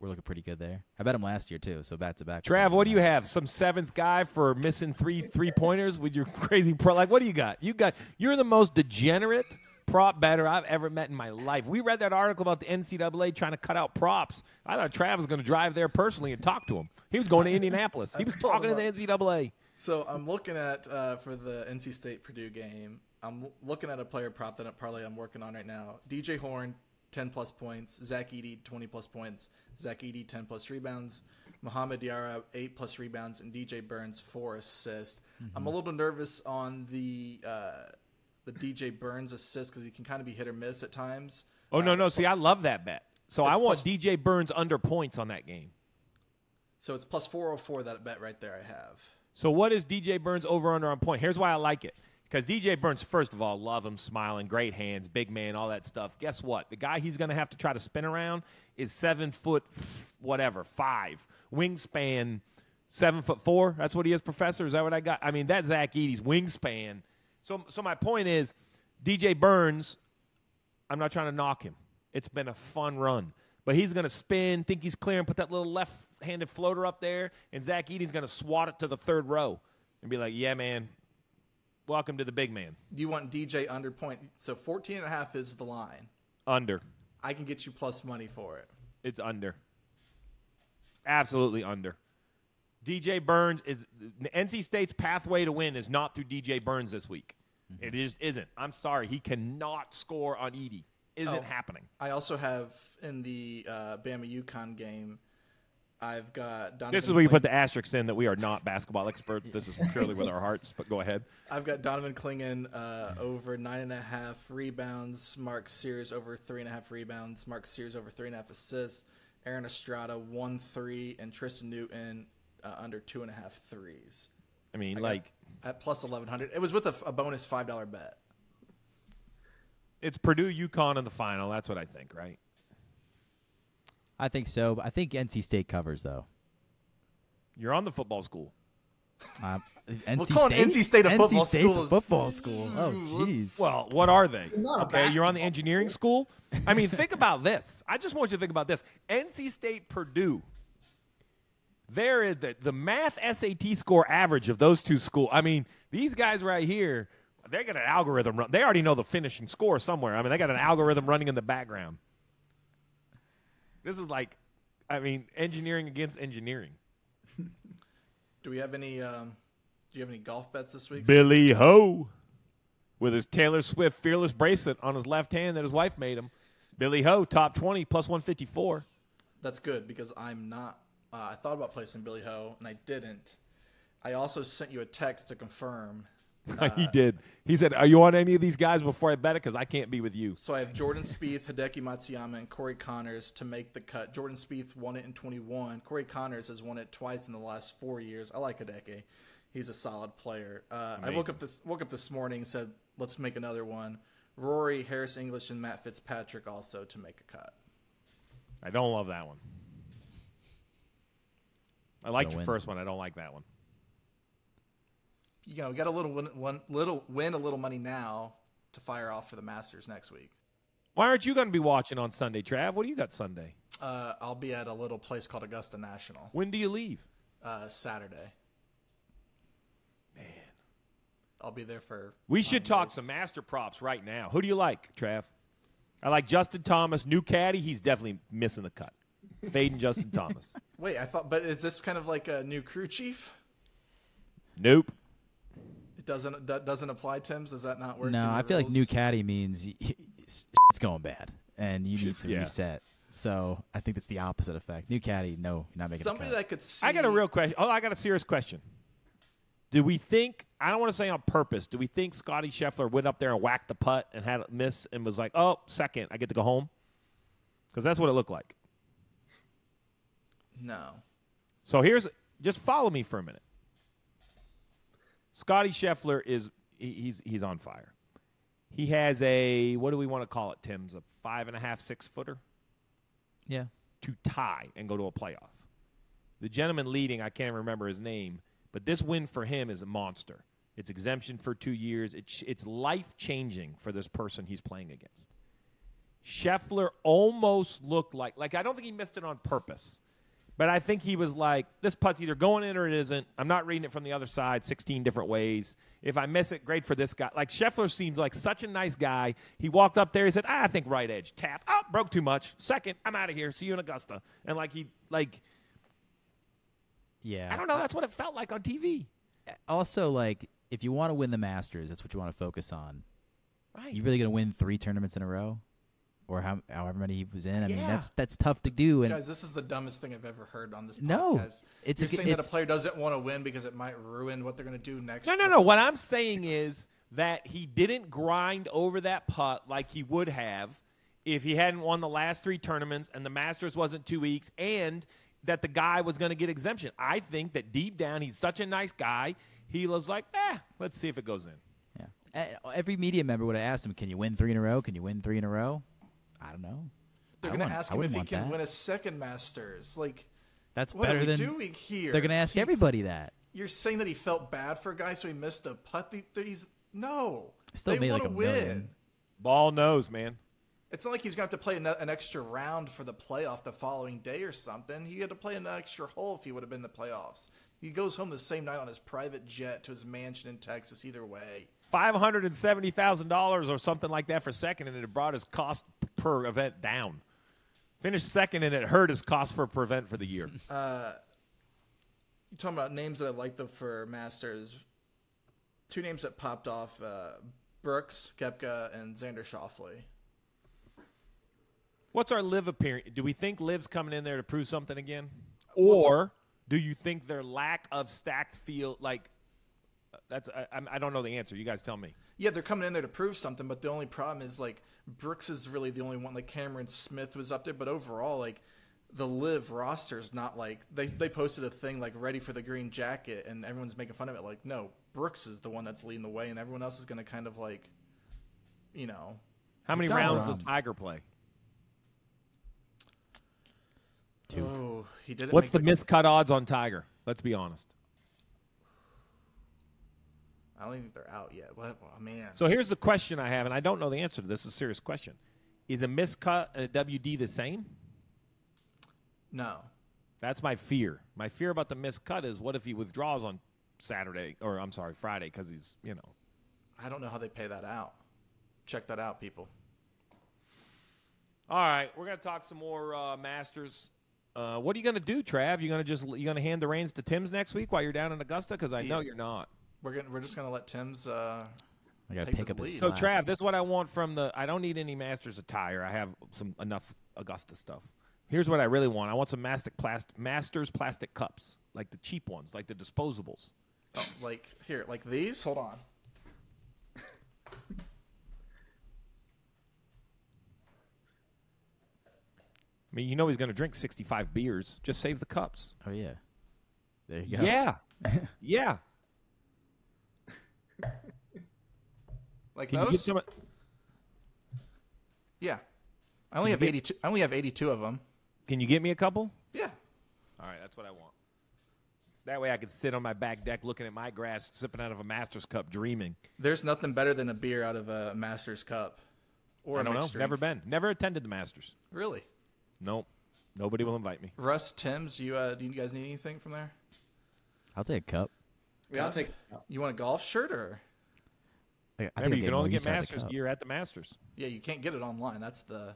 we're looking pretty good there. I bet him last year, too, so back-to-back. Trav, what do you have? Some seventh guy for missing three three-pointers with your crazy pro? Like, what do you got? You got you're the most degenerate prop better I've ever met in my life. We read that article about the N C double A trying to cut out props. I thought Trav was going to drive there personally and talk to him. He was going to Indianapolis. He was talking to the N C double A. So I'm looking at, uh, for the N C State Purdue game, I'm looking at a player prop that parlay I'm working on right now. D J Horn, ten plus points. Zach Edey, twenty plus points. Zach Edey, ten plus rebounds. Mohamed Diarra, eight plus rebounds. And D J Burns, four assists. Mm-hmm. I'm a little nervous on the uh, the D J Burns assist because he can kind of be hit or miss at times. Oh, no, um, no. See, I love that bet. So I want D J Burns under points on that game. So it's plus four oh four, that bet right there I have. So what is D J Burns over-under on point? Here's why I like it. Because D J Burns, first of all, love him, smiling, great hands, big man, all that stuff. Guess what? The guy he's going to have to try to spin around is seven foot whatever, five. Wingspan, seven foot four. That's what he is, Professor. Is that what I got? I mean, that's Zach Edey's wingspan. So, so my point is, D J Burns, I'm not trying to knock him. It's been a fun run. But he's going to spin, think he's clear, and put that little left-handed floater up there, and Zach Edey's going to swat it to the third row and be like, yeah, man, welcome to the big man. You want D J under point. So fourteen and a half is the line. Under. I can get you plus money for it. It's under. Absolutely under. D J Burns is – N C State's pathway to win is not through D J Burns this week. Mm-hmm. It just isn't. I'm sorry. He cannot score on Edey. Isn't oh, happening. I also have in the uh, Bama-UConn game, I've got Donovan. This is where Kling. You put the asterisks in that we are not basketball experts. This is purely with our hearts, but go ahead. I've got Donovan Clingan uh, over nine and a half rebounds, Mark Sears over three and a half rebounds, Mark Sears over three and a half assists, Aaron Estrada one three, and Tristan Newton uh, under two and a half threes. I mean, I like at plus eleven hundred. It was with a, a bonus five dollar bet. It's Purdue UConn in the final. That's what I think, right? I think so. I think N C State covers, though. You're on the football school. Uh, N C State? N C State a football State's school. A football school. Oh, jeez. Well, what are they? Okay, you're on the engineering school? I mean, think about this. I just want you to think about this. N C State, Purdue. There is the, the math S A T score average of those two schools. I mean, these guys right here, they got an algorithm run. They already know the finishing score somewhere. I mean, they got an algorithm running in the background. This is like, I mean, engineering against engineering. Do we have any? Um, do you have any golf bets this week? Billy Ho, with his Taylor Swift Fearless bracelet on his left hand that his wife made him. Billy Ho, top twenty, plus one fifty four. That's good because I'm not. Uh, I thought about placing Billy Ho and I didn't. I also sent you a text to confirm. Uh, he did. He said, are you on any of these guys before I bet it? Because I can't be with you. So I have Jordan Spieth, Hideki Matsuyama, and Corey Connors to make the cut. Jordan Spieth won it in twenty-one. Corey Connors has won it twice in the last four years. I like Hideki. He's a solid player. Uh, I woke up this woke up this morning and said, let's make another one. Rory, Harris English, and Matt Fitzpatrick also to make a cut. I don't love that one. I liked your win. First one. I don't like that one. You know, we got a little win, one, little win, a little money now to fire off for the Masters next week. Why aren't you going to be watching on Sunday, Trav? What do you got Sunday? Uh, I'll be at a little place called Augusta National. When do you leave? Uh, Saturday. Man, I'll be there for. We should talk days. Some master props right now. Who do you like, Trav? I like Justin Thomas, new caddy. He's definitely missing the cut. Fading Justin Thomas. Wait, I thought, but is this kind of like a new crew chief? Nope. Doesn't that doesn't apply, Tim's? Does that not work? No, I feel rules? Like new caddy means it's going bad, and you need to yeah. reset. So I think that's the opposite effect. New caddy, no, not making. Somebody a cut. That could. See I got a real question. Oh, I got a serious question. Did we think, I don't want to say on purpose, do we think Scotty Scheffler went up there and whacked the putt and had a miss and was like, oh, second, I get to go home? Because that's what it looked like. No. So here's, just follow me for a minute. Scotty Scheffler is, he, he's he's on fire. He has a, what do we want to call it, Tim's, a five and a half, six footer? Yeah. To tie and go to a playoff. The gentleman leading, I can't remember his name, but this win for him is a monster. It's exemption for two years. It, it's life-changing for this person he's playing against. Scheffler almost looked like, like I don't think he missed it on purpose, but I think he was like, this putt's either going in or it isn't. I'm not reading it from the other side sixteen different ways. If I miss it, great for this guy. Like, Scheffler seems like such a nice guy. He walked up there. He said, ah, I think right edge. Tap. Oh, broke too much. Second, I'm out of here. See you in Augusta. And, like, he, like, yeah. I don't know. That's what it felt like on T V. Also, like, if you want to win the Masters, that's what you want to focus on. Right. You really going to win three tournaments in a row? Or how, however many he was in. I yeah. mean, that's that's tough to do. And guys, this is the dumbest thing I've ever heard on this podcast. No, it's You're a, saying it's, that a player doesn't want to win because it might ruin what they're going to do next. No, no, no. What I'm saying is that he didn't grind over that putt like he would have if he hadn't won the last three tournaments and the Masters wasn't two weeks and that the guy was going to get exemption. I think that deep down he's such a nice guy. He was like, eh, let's see if it goes in. Yeah. Every media member would have asked him, can you win three in a row? Can you win three in a row? I don't know. They're going to ask him if he can that. win a second Masters. Like, that's what better are we than doing here? They're going to ask he, everybody that. You're saying that he felt bad for a guy, so he missed a putt. He's no. Still they made like a win. Million. Ball knows, man. It's not like he's going to have to play an, an extra round for the playoff the following day or something. He had to play an extra hole if he would have been in the playoffs. He goes home the same night on his private jet to his mansion in Texas. Either way, five hundred and seventy thousand dollars or something like that for second, and it brought his cost per event down. Finished second, and it hurt his cost per event for the year. Uh, you're talking about names that I like though for Masters. Two names that popped off: uh, Brooks Koepka and Xander Schauffele. What's our Liv appearance? Do we think Liv's coming in there to prove something again, or? Do you think their lack of stacked field, like, that's I, I don't know the answer. You guys tell me. Yeah, they're coming in there to prove something, but the only problem is, like, Brooks is really the only one. Like, Cameron Smith was up there, but overall, like, the Liv roster is not like they, – they posted a thing, like, ready for the green jacket, and everyone's making fun of it. Like, no, Brooks is the one that's leading the way, and everyone else is going to kind of, like, you know. How many rounds does Tiger play? Two. Oh, he didn't What's the, the miscut odds on Tiger? Let's be honest. I don't think they're out yet. What, oh, man. So here's the question I have, and I don't know the answer to this. It's a serious question. Is a miscut and a W D the same? No. That's my fear. My fear about the miscut is what if he withdraws on Saturday, or I'm sorry, Friday, because he's, you know. I don't know how they pay that out. Check that out, people. All right, we're going to talk some more uh, Masters. Uh, what are you going to do, Trav? You going to just you going to hand the reins to Tim's next week while you're down in Augusta? Because I yeah. know you're not. We're gonna, we're just going to let Tim's. Uh, I got to pick up the lead. So Trav, this is what I want from the. I don't need any Masters attire. I have some enough Augusta stuff. Here's what I really want. I want some mastic plastic Masters plastic cups, like the cheap ones, like the disposables. Oh, like here, like these. Hold on. I mean, you know he's going to drink sixty-five beers. Just save the cups. Oh, yeah. There you go. Yeah. yeah. Like Can those? Some... Yeah. I only Can have get... eighty-two I only have eighty-two of them. Can you get me a couple? Yeah. All right, that's what I want. That way I can sit on my back deck looking at my grass, sipping out of a Masters cup, dreaming. There's nothing better than a beer out of a Masters cup. Or I don't know. Drink. Never been. Never attended the Masters. Really? Nope. Nobody will invite me. Russ, Tim's, you, uh, do you guys need anything from there? I'll take a cup. Yeah, I'll take – you want a golf shirt or – Remember, you can only get Masters gear at the Masters. Yeah, you can't get it online. That's the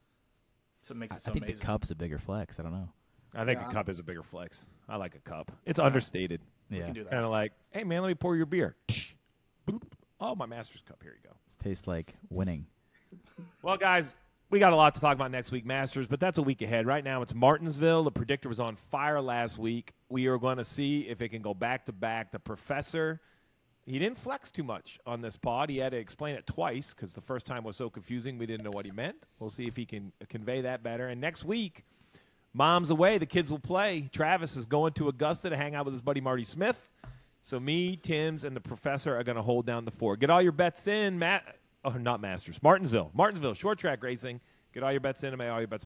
– that's what makes it so amazing. I think the cup's a bigger flex. I don't know. I think yeah, the cup is a bigger flex. I like a cup. It's yeah. understated. Yeah. You can do that. Kind of like, hey, man, let me pour your beer. Boop. Oh, my Masters cup. Here you go. It tastes like winning. Well, guys – we got a lot to talk about next week, Masters, but that's a week ahead. Right now it's Martinsville. The Predictor was on fire last week. We are going to see if it can go back-to-back. The Professor, he didn't flex too much on this pod. He had to explain it twice because the first time was so confusing we didn't know what he meant. We'll see if he can convey that better. And next week, Mom's away. The kids will play. Travis is going to Augusta to hang out with his buddy Marty Smith. So me, Tim's, and the Professor are going to hold down the fort. Get all your bets in, Matt. Oh, not Masters. Martinsville. Martinsville, short track racing. Get all your bets in and make all your bets